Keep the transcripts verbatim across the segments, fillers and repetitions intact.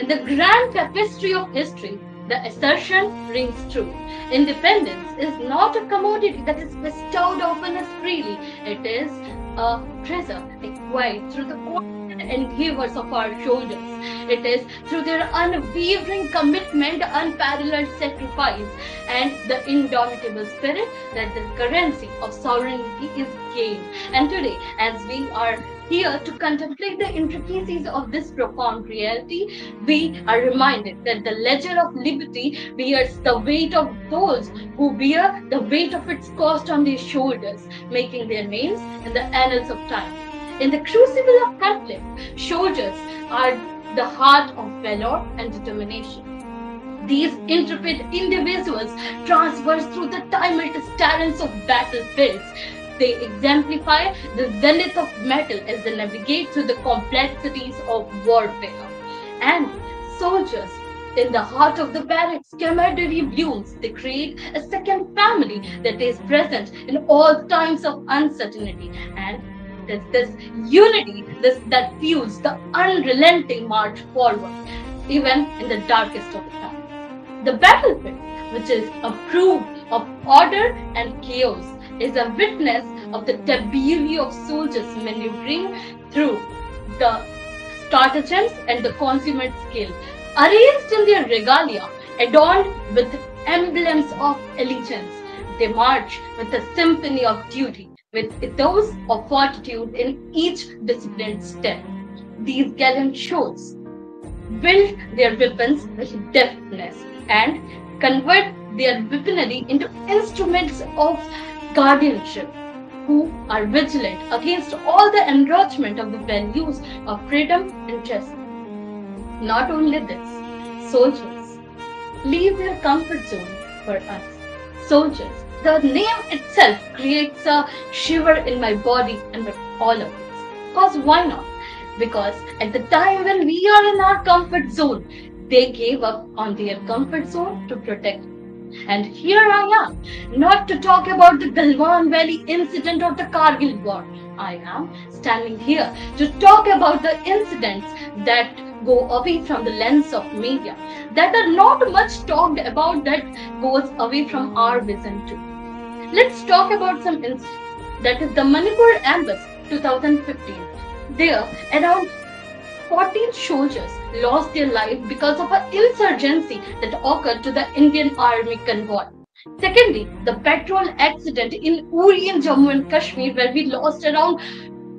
In the grand tapestry of history, the assertion rings true. Independence is not a commodity that is bestowed upon us freely. It is a treasure acquired through the constant endeavors of our shoulders. It is through their unwavering commitment, unparalleled sacrifice, and the indomitable spirit that the currency of sovereignty is gained. And today, as we are here to contemplate the intricacies of this profound reality, we are reminded that the ledger of liberty bears the weight of those who bear the weight of its cost on their shoulders, making their names in the annals of time. In the crucible of conflict, soldiers are the heart of valor and determination. These intrepid individuals traverse through the tumultuous terrains of battlefields. They exemplify the zenith of metal as they navigate through the complexities of warfare. And soldiers, in the heart of the barracks, camaraderie blooms. They create a second family that is present in all times of uncertainty. And it's this unity this, that fuels the unrelenting march forward, even in the darkest of times. The battlefield, which is a proof of order and chaos, is a witness of the tableau of soldiers maneuvering through the stratagems and the consummate skill. Arranged in their regalia, adorned with emblems of allegiance, they march with a symphony of duty, with ethos of fortitude in each disciplined step. These gallant shows build their weapons with deftness and convert their weaponry into instruments of guardianship, who are vigilant against all the encroachment of the values of freedom and justice. Not only this, soldiers leave their comfort zone for us. Soldiers, the name itself creates a shiver in my body and with all of us. Because why not? Because at the time when we are in our comfort zone, they gave up on their comfort zone to protect. And here I am, not to talk about the Galwan Valley incident or the Kargil war. I am standing here to talk about the incidents that go away from the lens of media, that are not much talked about, that goes away from our vision too. Let's talk about some incidents. That is the Manipur Ambush twenty fifteen. There, around fourteen soldiers lost their life because of an insurgency that occurred to the Indian Army convoy. Secondly, the petrol accident in Uri in Jammu and Kashmir, where we lost around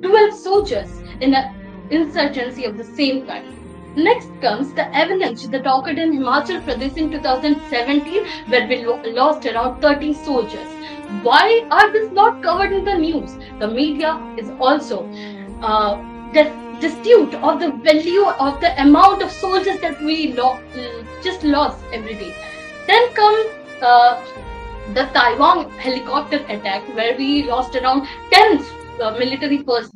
twelve soldiers in an insurgency of the same kind. Next comes the avalanche that occurred in Himachal Pradesh in two thousand seventeen, where we lo lost around thirty soldiers. Why are this not covered in the news? The media is also uh, destitute of the value of the amount of soldiers that we lo just lost every day. Then comes uh, the Taiwan helicopter attack, where we lost around ten uh, military persons.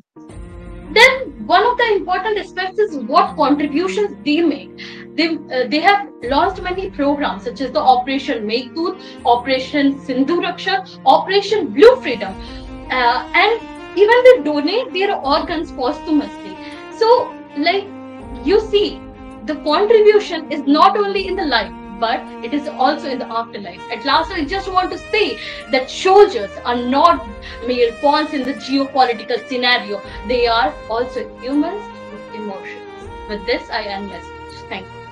Then one of the important aspects is what contributions they make. They, uh, they have launched many programs such as the Operation Meghdoot, Operation Sindhu Raksha, Operation Blue Freedom, uh, and even they donate their organs posthumously. So, like you see, the contribution is not only in the life, but it is also in the afterlife. At last, I just want to say that soldiers are not mere pawns in the geopolitical scenario. They are also humans with emotions. With this, I end my speech. Thank you.